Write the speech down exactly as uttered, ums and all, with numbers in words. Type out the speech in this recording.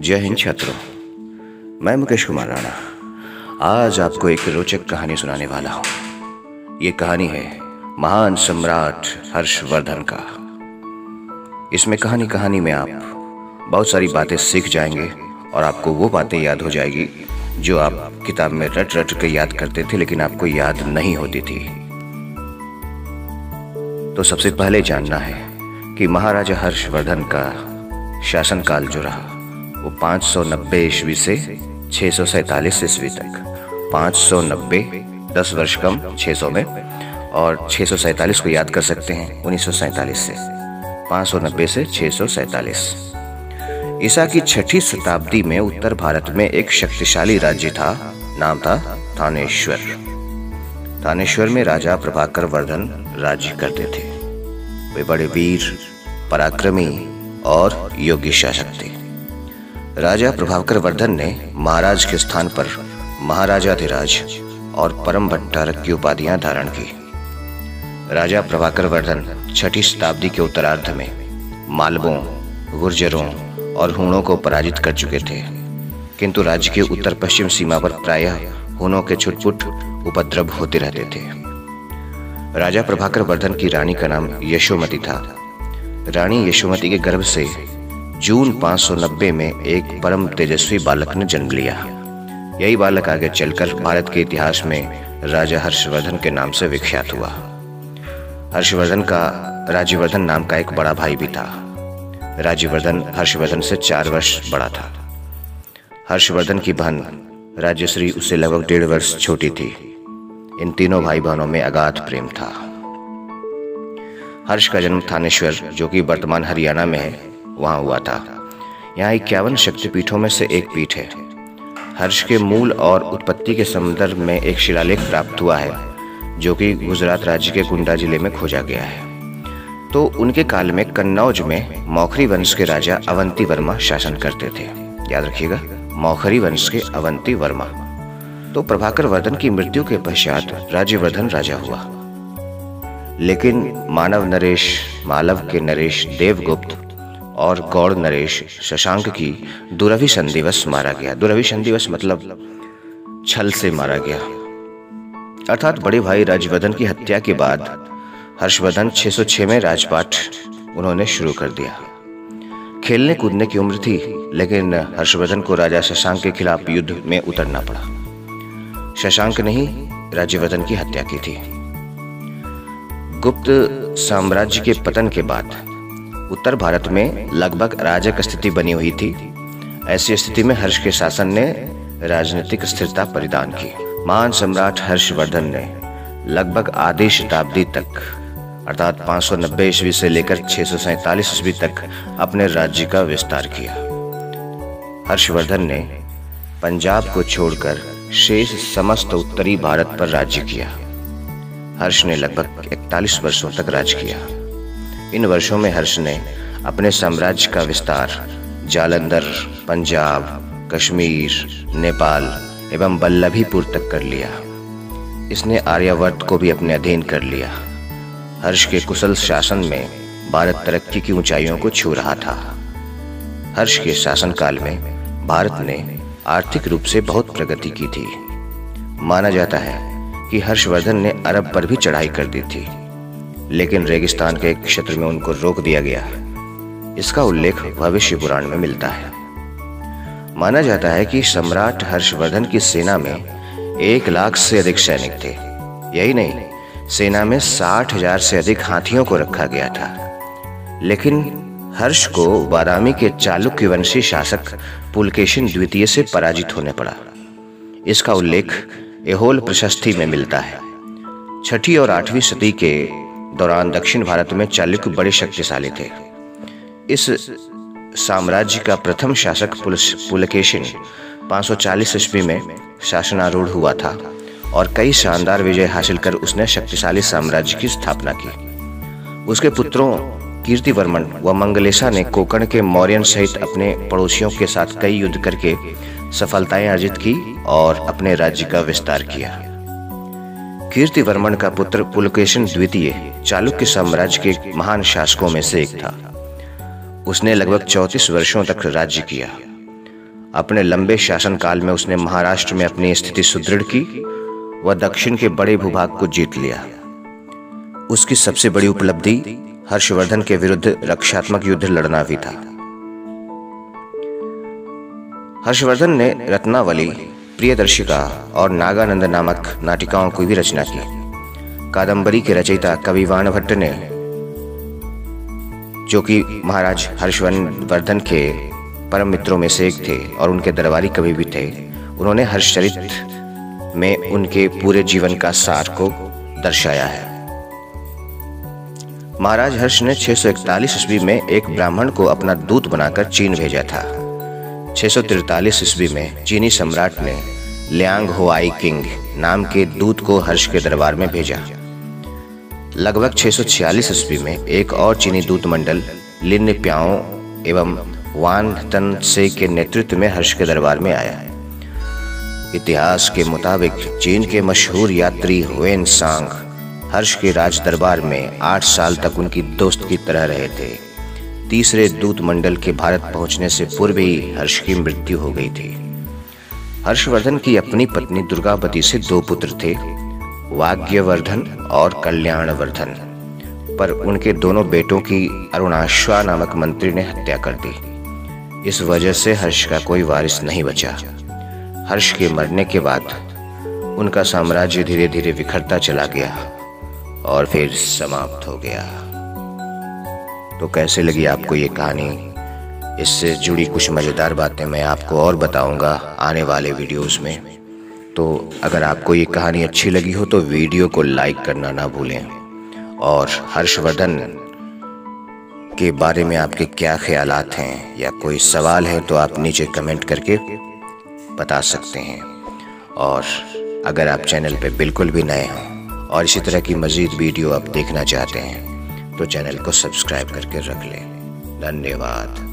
जय हिंद छात्रों, मैं मुकेश कुमार राणा आज आपको एक रोचक कहानी सुनाने वाला हूं। ये कहानी है महान सम्राट हर्षवर्धन का। इसमें कहानी कहानी में आप बहुत सारी बातें सीख जाएंगे और आपको वो बातें याद हो जाएगी जो आप किताब में रट रट के याद करते थे लेकिन आपको याद नहीं होती थी। तो सबसे पहले जानना है कि महाराजा हर्षवर्धन का शासनकाल जो रहा वो पाँच सौ नब्बे ईस्वी से छह सौ सैंतालीस ईस्वी तक। पाँच सौ नब्बे, दस वर्ष कम छह सौ में, और छह सौ सैंतालीस को याद कर सकते हैं उन्नीस सौ सैंतालीस से। पाँच सौ नब्बे से छह सौ सैंतालीस ईसा की छठी शताब्दी में उत्तर भारत में एक शक्तिशाली राज्य था, नाम था थानेश्वर। थानेश्वर में राजा प्रभाकर वर्धन राज्य करते थे। वे बड़े वीर, पराक्रमी और योगी शासक थे। राजा प्रभाकर वर्धन ने महाराज के स्थान पर महाराजाधिराज और परम भट्टारक की उपाधियां धारण की। राजा प्रभाकर वर्धन छठी शताब्दी के उत्तरार्ध में मालवों, गुर्जरों और हूणों को पराजित कर चुके थे, किंतु राज्य की उत्तर पश्चिम सीमा पर प्रायः हूणों के छुटपुट उपद्रव होते रहते थे। राजा प्रभाकर वर्धन की रानी का नाम यशोमती था। रानी यशोमती के गर्भ से जून पाँच सौ नब्बे में एक परम तेजस्वी बालक ने जन्म लिया। यही बालक आगे चलकर भारत के इतिहास में राजा हर्षवर्धन के नाम से विख्यात हुआ। हर्षवर्धन का राज्यवर्धन नाम का एक बड़ा भाई भी था। राज्यवर्धन हर्षवर्धन से चार वर्ष बड़ा था। हर्षवर्धन की बहन राज्यश्री उससे लगभग डेढ़ वर्ष छोटी थी। इन तीनों भाई बहनों में अगाध प्रेम था। हर्ष का जन्म थानेश्वर, जो कि वर्तमान हरियाणा में है, वहाँ हुआ था। यहाँ इक्यावन शक्तिपीठों में से एक पीठ है। हर्ष के मूल और उत्पत्ति के संदर्भ में एक शिलालेख प्राप्त हुआ है जो कि गुजरात राज्य के गोंडा जिले में खोजा गया है। तो उनके काल में कन्नौज में मौखरी वंश के राजा अवंती वर्मा शासन करते थे। याद रखिएगा, मौखरी वंश के अवंती वर्मा। तो प्रभाकर वर्धन की मृत्यु के पश्चात राज्यवर्धन राजा हुआ, लेकिन मानव नरेश, मालव के नरेश देवगुप्त और गौड़ नरेश शशांक की दुरभिसंधिवश मारा गया। दुरभिसंधिवश मतलब छल से मारा गया। अर्थात बड़े भाई राज्यवर्धन की हत्या के बाद हर्षवर्धन छह सौ छह में राजपाठ उन्होंने शुरू कर दिया। खेलने कूदने की उम्र थी, लेकिन हर्षवर्धन को राजा शशांक के खिलाफ युद्ध में उतरना पड़ा। शशांक ने ही राज्यवर्धन की हत्या की थी। गुप्त साम्राज्य के पतन के बाद उत्तर भारत में लगभग अराजक स्थिति बनी हुई थी। ऐसी स्थिति में हर्ष के शासन ने राजनीतिक स्थिरता परिधान की। महान सम्राट हर्षवर्धन ने लगभग आधी शताब्दी तक, अर्थात पाँच सौ नब्बे ईस्वी से लेकर छह सौ सैंतालीस ईस्वी तक, अपने राज्य का विस्तार किया। हर्षवर्धन ने पंजाब को छोड़कर शेष समस्त उत्तरी भारत पर राज्य किया। हर्ष ने लगभग इकतालीस वर्षों तक राज्य किया। इन वर्षों में हर्ष ने अपने साम्राज्य का विस्तार जालंधर, पंजाब, कश्मीर, नेपाल एवं बल्लभीपुर तक कर लिया। इसने आर्यावर्त को भी अपने अधीन कर लिया। हर्ष के कुशल शासन में भारत तरक्की की ऊंचाइयों को छू रहा था। हर्ष के शासनकाल में भारत ने आर्थिक रूप से बहुत प्रगति की थी। माना जाता है कि हर्षवर्धन ने अरब पर भी चढ़ाई कर दी थी, लेकिन रेगिस्तान के एक क्षेत्र में उनको रोक दिया गया। इसका उल्लेख भविष्य पुराण में मिलता है। माना जाता है कि सम्राट हर्षवर्धन की सेना में एक लाख से अधिक सैनिक थे। यही नहीं, सेना में साठ हजार से अधिक हाथियों को रखा गया था। लेकिन हर्ष को बादामी के चालुक्यवंशी शासक पुलकेशिन द्वितीय से पराजित होने पड़ा। इसका उल्लेख एहोल प्रशस्ति में मिलता है। छठी और आठवीं सदी के दौरान दक्षिण भारत में चालुक्य बड़े शक्तिशाली थे। इस साम्राज्य का प्रथम शासक पुलकेशिन पाँच सौ चालीस ईस्वी में शासनारूढ़ हुआ था और कई शानदार विजय हासिल कर उसने शक्तिशाली साम्राज्य की स्थापना की। उसके पुत्रों कीर्ति वर्मन व मंगलेशा ने कोकण के मौर्यन सहित अपने पड़ोसियों के साथ कई युद्ध करके सफलताएं अर्जित की और अपने राज्य का विस्तार किया। कीर्ति वर्मन का पुत्र पुलकेशिन द्वितीय चालुक्य साम्राज्य के महान शासकों में से एक था। उसने लगभग चौंतीस वर्षों तक राज्य किया। अपने लंबे शासनकाल में उसने महाराष्ट्र में अपनी स्थिति सुदृढ़ की व दक्षिण के बड़े भूभाग को जीत लिया। उसकी सबसे बड़ी उपलब्धि हर्षवर्धन के विरुद्ध रक्षात्मक युद्ध लड़ना भी था। हर्षवर्धन ने रत्नावली, प्रियदर्शिका और नागानंद नामक नाटिकाओं की भी रचना की। कादंबरी के रचयिता कवि वाणभट्ट ने, जो कि महाराज हर्षवर्धन के परम मित्रों में से एक थे और उनके दरबारी कवि भी थे, उन्होंने हर्षचरित में उनके पूरे जीवन का सार को दर्शाया है। महाराज हर्ष ने छह सौ इकतालीस ईस्वी में एक ब्राह्मण को अपना दूत बनाकर चीन भेजा था। छह सौ तैंतालीस ईस्वी में चीनी सम्राट ने लियांग हुआई किंग नाम के दूत को हर्ष के दरबार में भेजा। लगभग छह सौ छियालीस ईस्वी में एक और चीनी दूत मंडल लिन प्याओ एवं वान तन से के नेतृत्व में हर्ष के दरबार में आया। इतिहास के मुताबिक चीन के मशहूर यात्री हुए सांग हर्ष के राज दरबार में आठ साल तक उनकी दोस्त की तरह रहे थे। तीसरे दूत मंडल के भारत पहुंचने से पूर्व ही हर्ष की मृत्यु हो गई थी। हर्षवर्धन की अपनी पत्नी दुर्गावती से दो पुत्र थे, वाग्यवर्धन और कल्याणवर्धन, पर उनके दोनों बेटों की अरुणाश्वा नामक मंत्री ने हत्या कर दी। इस वजह से हर्ष का कोई वारिस नहीं बचा। हर्ष के मरने के बाद उनका साम्राज्य धीरे धीरे बिखरता चला गया और फिर समाप्त हो गया। तो कैसे लगी आपको ये कहानी? इससे जुड़ी कुछ मज़ेदार बातें मैं आपको और बताऊंगा आने वाले वीडियोस में। तो अगर आपको ये कहानी अच्छी लगी हो तो वीडियो को लाइक करना ना भूलें। और हर्षवर्धन के बारे में आपके क्या ख्यालात हैं या कोई सवाल है तो आप नीचे कमेंट करके बता सकते हैं। और अगर आप चैनल पे बिल्कुल भी नए हों और इसी तरह की मज़ीद वीडियो आप देखना चाहते हैं तो चैनल को सब्सक्राइब करके रख लें। धन्यवाद।